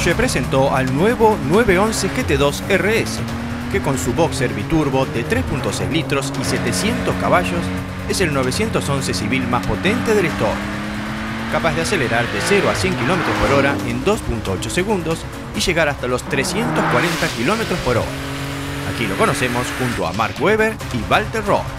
Porsche presentó al nuevo 911 GT2 RS, que con su boxer biturbo de 3.6 litros y 700 caballos es el 911 civil más potente del stock, capaz de acelerar de 0 a 100 km/h en 2.8 segundos y llegar hasta los 340 km/h. Aquí lo conocemos junto a Mark Webber y Walter Rohrl.